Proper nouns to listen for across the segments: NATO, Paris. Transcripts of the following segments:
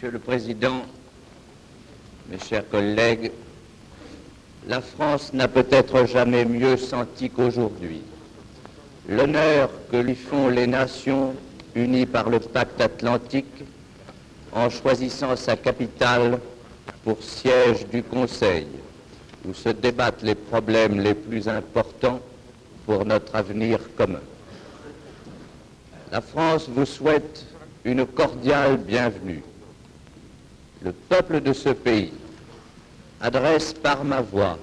Monsieur le Président, mes chers collègues, la France n'a peut-être jamais mieux senti qu'aujourd'hui l'honneur que lui font les nations unies par le pacte atlantique en choisissant sa capitale pour siège du Conseil, où se débattent les problèmes les plus importants pour notre avenir commun. La France vous souhaite une cordiale bienvenue. Le peuple de ce pays adresse par ma voix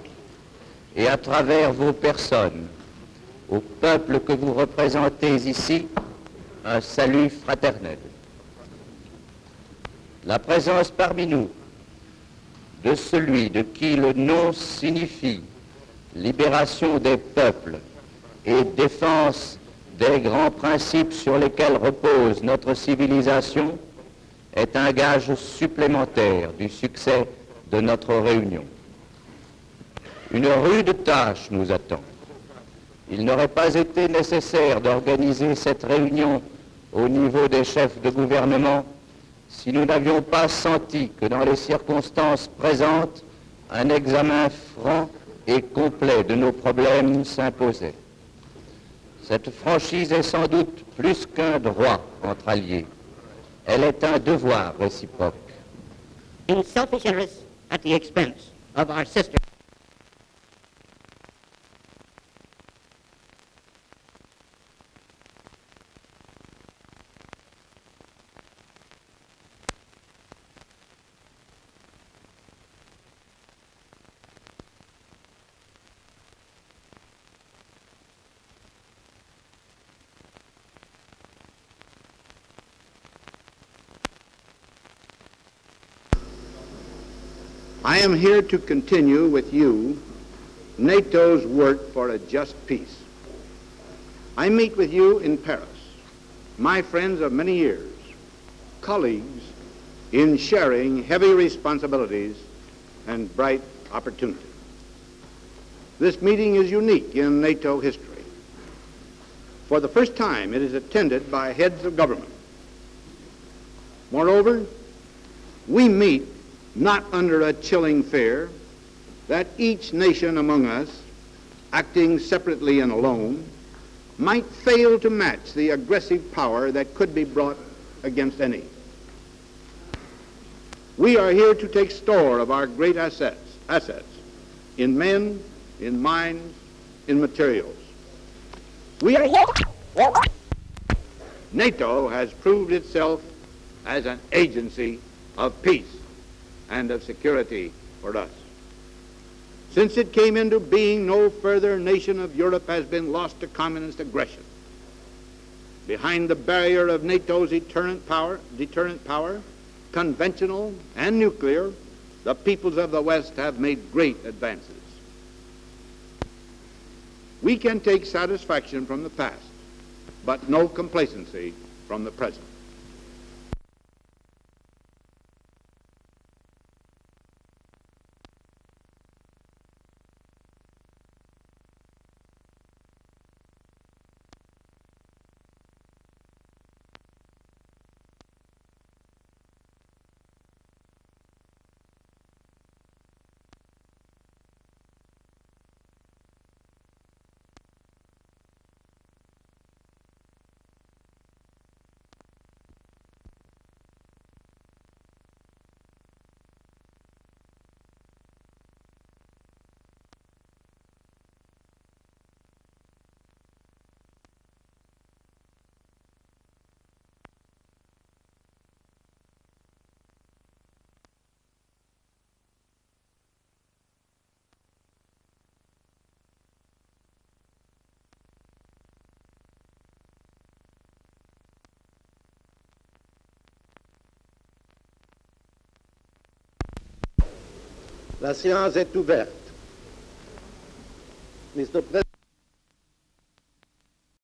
et à travers vos personnes au peuple que vous représentez ici un salut fraternel. La présence parmi nous de celui de qui le nom signifie libération des peuples et défense des grands principes sur lesquels repose notre civilisation est un gage supplémentaire du succès de notre réunion. Une rude tâche nous attend. Il n'aurait pas été nécessaire d'organiser cette réunion au niveau des chefs de gouvernement si nous n'avions pas senti que dans les circonstances présentes, un examen franc et complet de nos problèmes s'imposait. Cette franchise est sans doute plus qu'un droit entre alliés. Elle est un devoir réciproque. In selfish interest at the expense of our sister. I am here to continue with you NATO's work for a just peace. I meet with you in Paris, my friends of many years, colleagues in sharing heavy responsibilities and bright opportunities. This meeting is unique in NATO history. For the first time, it is attended by heads of government. Moreover, we meet not under a chilling fear that each nation among us, acting separately and alone, might fail to match the aggressive power that could be brought against any. We are here to take store of our great assets in men, in mines, in materials. We are here. NATO has proved itself as an agency of peace and of security for us. Since it came into being, no further nation of Europe has been lost to communist aggression. Behind the barrier of NATO's deterrent power, conventional and nuclear, the peoples of the West have made great advances. We can take satisfaction from the past, but no complacency from the present. La séance est ouverte. Mr. President.